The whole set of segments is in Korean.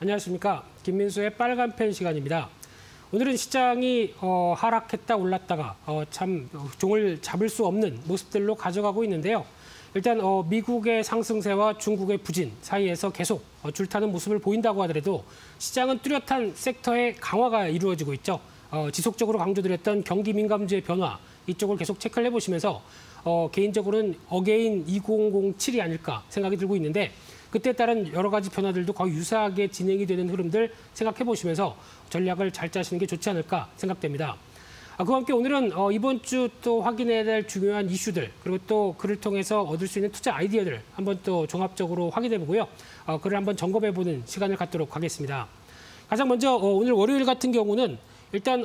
안녕하십니까. 김민수의 빨간펜 시간입니다. 오늘은 시장이 하락했다 올랐다가 참 종을 잡을 수 없는 모습들로 가져가고 있는데요. 일단 미국의 상승세와 중국의 부진 사이에서 계속 줄타는 모습을 보인다고 하더라도 시장은 뚜렷한 섹터의 강화가 이루어지고 있죠. 지속적으로 강조드렸던 경기 민감주의 변화, 이쪽을 계속 체크를 해보시면서 개인적으로는 어게인 2007이 아닐까 생각이 들고 있는데 그때 따른 여러 가지 변화들도 거의 유사하게 진행이 되는 흐름들 생각해 보시면서 전략을 잘 짜시는 게 좋지 않을까 생각됩니다. 그와 함께 오늘은 이번 주 또 확인해야 될 중요한 이슈들, 그리고 또 그를 통해서 얻을 수 있는 투자 아이디어들 한번 또 종합적으로 확인해 보고요. 그를 한번 점검해 보는 시간을 갖도록 하겠습니다. 가장 먼저 오늘 월요일 같은 경우는 일단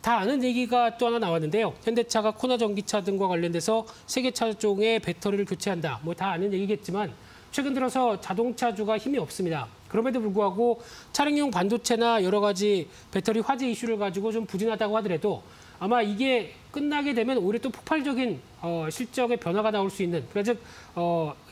다 아는 얘기가 또 하나 나왔는데요. 현대차가 코나 전기차 등과 관련돼서 세 개 차종의 배터리를 교체한다. 뭐 다 아는 얘기겠지만 최근 들어서 자동차주가 힘이 없습니다. 그럼에도 불구하고 차량용 반도체나 여러 가지 배터리 화재 이슈를 가지고 좀 부진하다고 하더라도 아마 이게 끝나게 되면 오히려 또 폭발적인 실적의 변화가 나올 수 있는, 그러니까 즉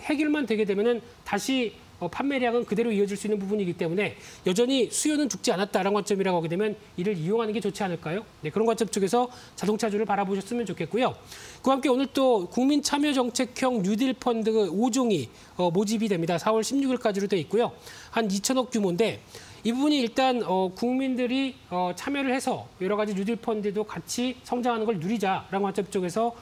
해결만 되게 되면은 다시 판매량은 그대로 이어질 수 있는 부분이기 때문에 여전히 수요는 죽지 않았다라는 관점이라고 하게 되면 이를 이용하는 게 좋지 않을까요? 네, 그런 관점 쪽에서 자동차주를 바라보셨으면 좋겠고요. 그와 함께 오늘 또 국민참여정책형 뉴딜펀드 5종이 모집이 됩니다. 4월 16일까지로 돼 있고요. 한 2천억 규모인데 이 부분이 일단 국민들이 참여를 해서 여러 가지 뉴딜펀드도 같이 성장하는 걸 누리자라는 관점 쪽에서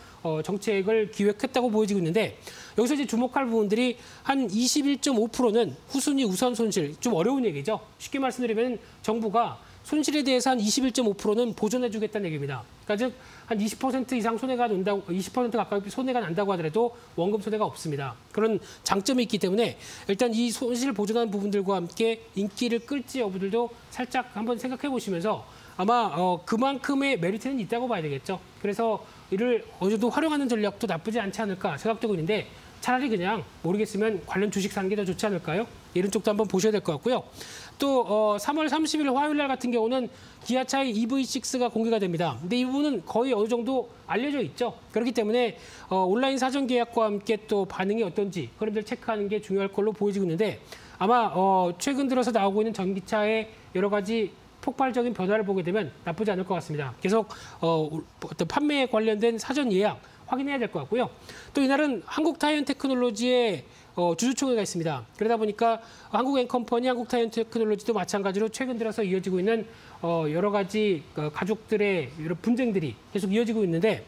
정책을 기획했다고 보여지고 있는데 여기서 이제 주목할 부분들이 한 21.5%는 후순위 우선 손실, 좀 어려운 얘기죠. 쉽게 말씀드리면 정부가 손실에 대해서 한 21.5%는 보전해주겠다는 얘기입니다. 그러니까 즉 한 20% 이상 손해가 난다고, 20% 가까이 손해가 난다고 하더라도 원금 손해가 없습니다. 그런 장점이 있기 때문에 일단 이 손실 보전하는 부분들과 함께 인기를 끌지 여부들도 살짝 한번 생각해 보시면서 아마 그만큼의 메리트는 있다고 봐야 되겠죠. 그래서 이를 어느 정도 활용하는 전략도 나쁘지 않지 않을까 생각되고 있는데 차라리 그냥 모르겠으면 관련 주식 사는 게 더 좋지 않을까요? 이런 쪽도 한번 보셔야 될 것 같고요. 또 3월 30일 화요일 날 같은 경우는 기아차의 EV6가 공개가 됩니다. 근데 이 부분은 거의 어느 정도 알려져 있죠. 그렇기 때문에 온라인 사전 계약과 함께 또 반응이 어떤지 흐름들 체크하는 게 중요할 걸로 보여지고 있는데 아마 최근 들어서 나오고 있는 전기차의 여러 가지 폭발적인 변화를 보게 되면 나쁘지 않을 것 같습니다. 계속 어떤 판매에 관련된 사전 예약 확인해야 될 것 같고요. 또 이날은 한국타이언테크놀로지의 주주총회가 있습니다. 그러다 보니까 한국앤컴퍼니, 한국타이언테크놀로지도 마찬가지로 최근 들어서 이어지고 있는 여러 가지 가족들의 여러 분쟁들이 계속 이어지고 있는데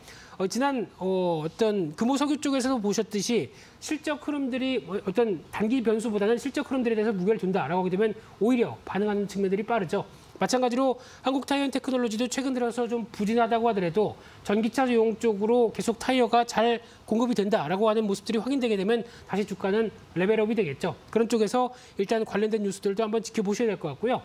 지난 어떤 금호석유 쪽에서도 보셨듯이 실적 흐름들이 어떤 단기 변수보다는 실적 흐름들에 대해서 무게를 둔다라고 하게 되면 오히려 반응하는 측면들이 빠르죠. 마찬가지로 한국 타이언 테크놀로지도 최근 들어서 좀 부진하다고 하더라도 전기차용 쪽으로 계속 타이어가 잘 공급이 된다라고 하는 모습들이 확인되게 되면 다시 주가는 레벨업이 되겠죠. 그런 쪽에서 일단 관련된 뉴스들도 한번 지켜보셔야 될 것 같고요.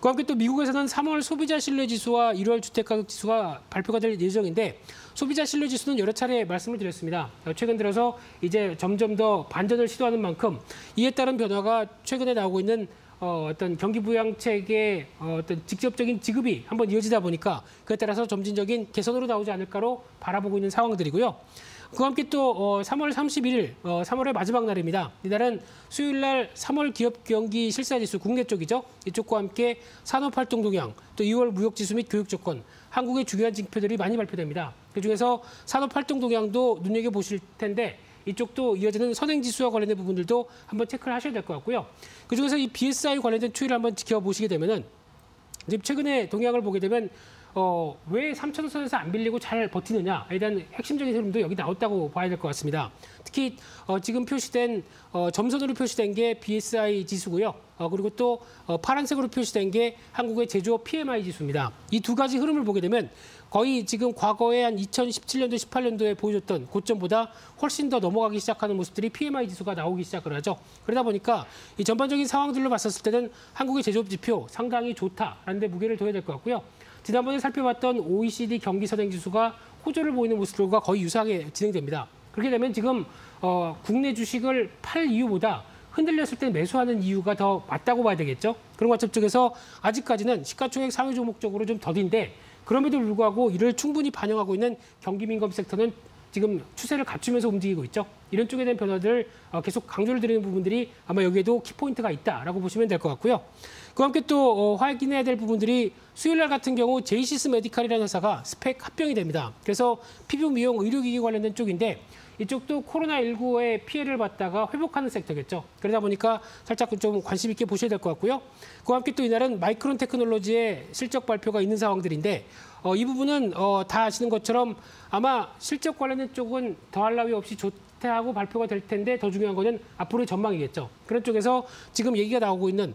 그와 함께 또 미국에서는 3월 소비자 신뢰지수와 1월 주택가격지수가 발표가 될 예정인데 소비자 신뢰지수는 여러 차례 말씀을 드렸습니다. 최근 들어서 이제 점점 더 반전을 시도하는 만큼 이에 따른 변화가 최근에 나오고 있는 어떤 경기 부양책의 어떤 직접적인 지급이 한번 이어지다 보니까 그에 따라서 점진적인 개선으로 나오지 않을까로 바라보고 있는 상황들이고요. 그와 함께 또 3월 31일, 3월의 마지막 날입니다. 이날은 수요일 날 3월 기업 경기 실사지수 국내 쪽이죠. 이쪽과 함께 산업활동 동향, 또 2월 무역지수 및 교육조건, 한국의 중요한 지표들이 많이 발표됩니다. 그중에서 산업활동 동향도 눈여겨보실 텐데 이쪽도 이어지는 선행지수와 관련된 부분들도 한번 체크를 하셔야 될 것 같고요. 그중에서 이 BSI 관련된 추이를 한번 지켜보시게 되면은 지금 최근에 동향을 보게 되면 왜 3,000원 선에서 안 밀리고 잘 버티느냐에 대한 핵심적인 흐름도 여기 나왔다고 봐야 될 것 같습니다. 특히 지금 표시된 점선으로 표시된 게 BSI 지수고요. 그리고 또 파란색으로 표시된 게 한국의 제조업 PMI 지수입니다. 이 두 가지 흐름을 보게 되면 거의 지금 과거에 한 2017년도, 18년도에 보여줬던 고점보다 훨씬 더 넘어가기 시작하는 모습들이 PMI 지수가 나오기 시작을 하죠. 그러다 보니까 이 전반적인 상황들로 봤었을 때는 한국의 제조업 지표 상당히 좋다라는 데 무게를 둬야 될 것 같고요. 지난번에 살펴봤던 OECD 경기 선행지수가 호조를 보이는 모습과 거의 유사하게 진행됩니다. 그렇게 되면 지금 국내 주식을 팔 이유보다 흔들렸을 때 매수하는 이유가 더 맞다고 봐야 되겠죠. 그런 관점 쪽에서 아직까지는 시가총액 상위 종목적으로 좀 더딘데 그럼에도 불구하고 이를 충분히 반영하고 있는 경기민감 섹터는 지금 추세를 갖추면서 움직이고 있죠. 이런 쪽에 대한 변화들 계속 강조를 드리는 부분들이 아마 여기에도 키포인트가 있다라고 보시면 될 것 같고요. 그와 함께 또 확인해야 될 부분들이 수요일 날 같은 경우 제이시스 메디칼이라는 회사가 스펙 합병이 됩니다. 그래서 피부 미용 의료기기 관련된 쪽인데 이쪽도 코로나19의 피해를 받다가 회복하는 섹터겠죠. 그러다 보니까 살짝 좀 관심 있게 보셔야 될 것 같고요. 그와 함께 또 이날은 마이크론 테크놀로지의 실적 발표가 있는 상황들인데 이 부분은 다 아시는 것처럼 아마 실적 관련된 쪽은 더할 나위 없이 좋다고 발표가 될 텐데 더 중요한 거는 앞으로의 전망이겠죠. 그런 쪽에서 지금 얘기가 나오고 있는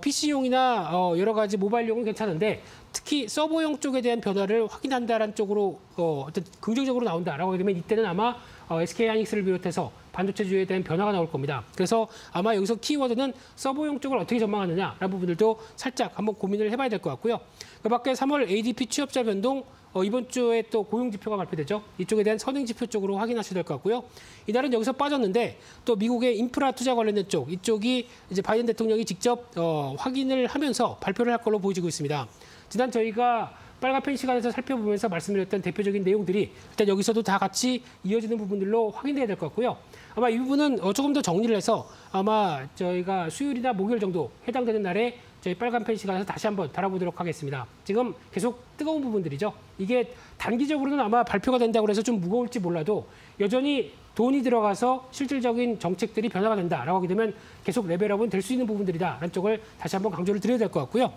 PC용이나 여러 가지 모바일용은 괜찮은데 특히 서버용 쪽에 대한 변화를 확인한다라는 쪽으로 어떤 긍정적으로 나온다라고 되면 이때는 아마 SK하이닉스를 비롯해서 반도체주에 대한 변화가 나올 겁니다. 그래서 아마 여기서 키워드는 서버용 쪽을 어떻게 전망하느냐라는 부분들도 살짝 한번 고민을 해봐야 될 것 같고요. 그 밖에 3월 ADP 취업자 변동 이번 주에 또 고용지표가 발표되죠. 이쪽에 대한 선행지표 쪽으로 확인하셔야 될 것 같고요. 이날은 여기서 빠졌는데 또 미국의 인프라 투자 관련된 쪽, 이쪽이 이제 바이든 대통령이 직접 확인을 하면서 발표를 할 걸로 보여지고 있습니다. 지난 저희가 빨간펜 시간에서 살펴보면서 말씀드렸던 대표적인 내용들이 일단 여기서도 다 같이 이어지는 부분들로 확인돼야 될 것 같고요. 아마 이 부분은 조금 더 정리를 해서 아마 저희가 수요일이나 목요일 정도 해당되는 날에 저희 빨간펜 시간에서 다시 한번 달아보도록 하겠습니다. 지금 계속 뜨거운 부분들이죠. 이게 단기적으로는 아마 발표가 된다고 해서 좀 무거울지 몰라도 여전히 돈이 들어가서 실질적인 정책들이 변화가 된다라고 하게 되면 계속 레벨업은 될 수 있는 부분들이다라는 쪽을 다시 한번 강조를 드려야 될 것 같고요.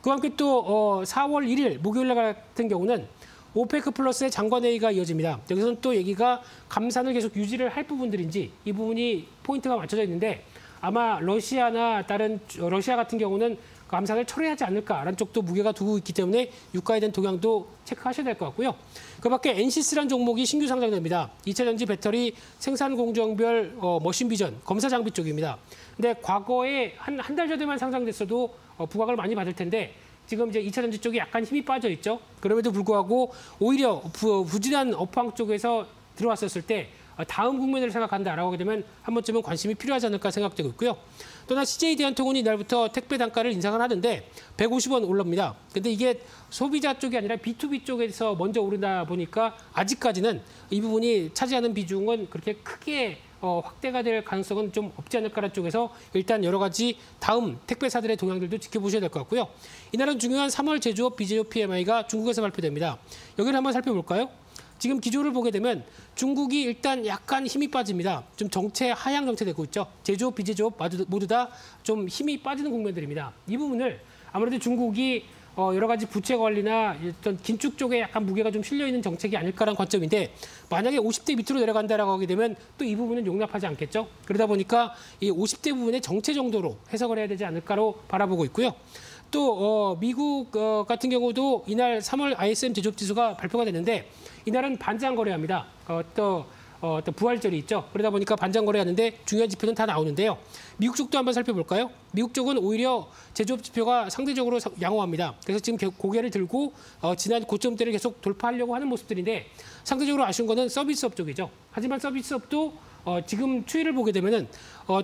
그와 함께 또 4월 1일 목요일 같은 경우는 오페크 플러스의 장관회의가 이어집니다. 여기서는 또 얘기가 감산을 계속 유지를 할 부분들인지 이 부분이 포인트가 맞춰져 있는데 아마 러시아나 다른 러시아 같은 경우는 감산을 철회하지 않을까라는 쪽도 무게가 두고 있기 때문에 유가에 대한 동향도 체크하셔야 될 것 같고요. 그밖에 엔시스라는 종목이 신규 상장됩니다. 2차전지 배터리 생산 공정별 머신비전 검사 장비 쪽입니다. 근데 과거에 한 달 전에만 상장됐어도 부각을 많이 받을 텐데 지금 이제 2차전지 쪽이 약간 힘이 빠져 있죠. 그럼에도 불구하고 오히려 부진한 업황 쪽에서 들어왔었을 때 다음 국면을 생각한다라고 하게 되면 한 번쯤은 관심이 필요하지 않을까 생각되고 있고요. 또한 CJ대한통운이 이날부터 택배 단가를 인상을 하는데 150원 올라옵니다. 근데 이게 소비자 쪽이 아니라 B2B 쪽에서 먼저 오르다 보니까 아직까지는 이 부분이 차지하는 비중은 그렇게 크게 확대가 될 가능성은 좀 없지 않을까라는 쪽에서 일단 여러 가지 다음 택배사들의 동향들도 지켜보셔야 될 것 같고요. 이날은 중요한 3월 제조업 비제조 PMI가 중국에서 발표됩니다. 여기를 한번 살펴볼까요? 지금 기조를 보게 되면 중국이 일단 약간 힘이 빠집니다. 좀 정체, 하향 정체되고 있죠. 제조업, 비제조업 모두 다 좀 힘이 빠지는 국면들입니다. 이 부분을 아무래도 중국이 여러 가지 부채 관리나 어떤 긴축 쪽에 약간 무게가 좀 실려있는 정책이 아닐까라는 관점인데 만약에 50대 밑으로 내려간다라고 하게 되면 또 이 부분은 용납하지 않겠죠. 그러다 보니까 이 50대 부분의 정체 정도로 해석을 해야 되지 않을까로 바라보고 있고요. 또 미국 같은 경우도 이날 3월 ISM 제조업지수가 발표가 됐는데 이날은 반장 거래합니다. 또 부활절이 있죠. 그러다 보니까 반장 거래하는데 중요한 지표는 다 나오는데요. 미국 쪽도 한번 살펴볼까요? 미국 쪽은 오히려 제조업 지표가 상대적으로 양호합니다. 그래서 지금 고개를 들고 지난 고점대를 계속 돌파하려고 하는 모습들인데 상대적으로 아쉬운 거는 서비스업 쪽이죠. 하지만 서비스업도 지금 추이를 보게 되면은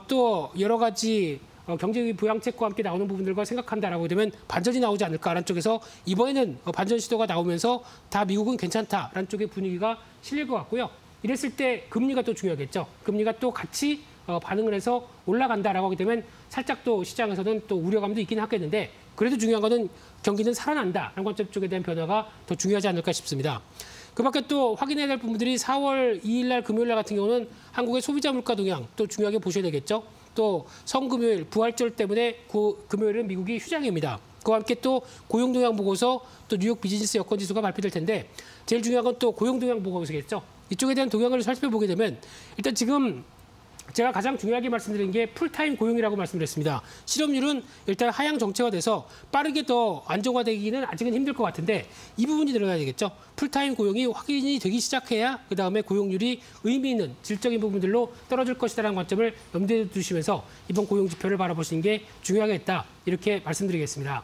또 여러 가지 경제의 부양책과 함께 나오는 부분들과 생각한다라고 되면 반전이 나오지 않을까라는 쪽에서 이번에는 반전 시도가 나오면서 다 미국은 괜찮다라는 쪽의 분위기가 실릴 것 같고요. 이랬을 때 금리가 또 중요하겠죠. 금리가 또 같이 반응을 해서 올라간다라고 하게 되면 살짝 또 시장에서는 또 우려감도 있긴 하겠는데 그래도 중요한 거는 경기는 살아난다라는 관점 쪽에 대한 변화가 더 중요하지 않을까 싶습니다. 그 밖에 또 확인해야 될 부분들이 4월 2일 날 금요일 날 같은 경우는 한국의 소비자 물가 동향 또 중요하게 보셔야 되겠죠. 또 성금요일, 부활절 때문에 금요일은 미국이 휴장입니다. 그와 함께 또 고용동향 보고서 또 뉴욕 비즈니스 여건지수가 발표될 텐데 제일 중요한 건 또 고용동향 보고서겠죠. 이쪽에 대한 동향을 살펴보게 되면 일단 지금 제가 가장 중요하게 말씀드린 게 풀타임 고용이라고 말씀드렸습니다. 실업률은 일단 하향 정체가 돼서 빠르게 더 안정화되기는 아직은 힘들 것 같은데 이 부분이 늘어나야 되겠죠. 풀타임 고용이 확인이 되기 시작해야 그다음에 고용률이 의미 있는 질적인 부분들로 떨어질 것이라는 관점을 염두에 두시면서 이번 고용지표를 바라보시는 게 중요하겠다 이렇게 말씀드리겠습니다.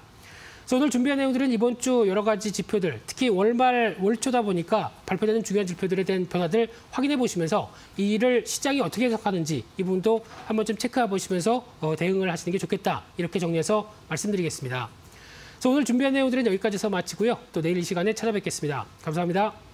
그래서 오늘 준비한 내용들은 이번 주 여러 가지 지표들, 특히 월말, 월초다 보니까 발표되는 중요한 지표들에 대한 변화들 확인해 보시면서 이 일을 시장이 어떻게 해석하는지 이 부분도 한 번쯤 체크해 보시면서 대응을 하시는 게 좋겠다. 이렇게 정리해서 말씀드리겠습니다. 그래서 오늘 준비한 내용들은 여기까지 해서 마치고요. 또 내일 이 시간에 찾아뵙겠습니다. 감사합니다.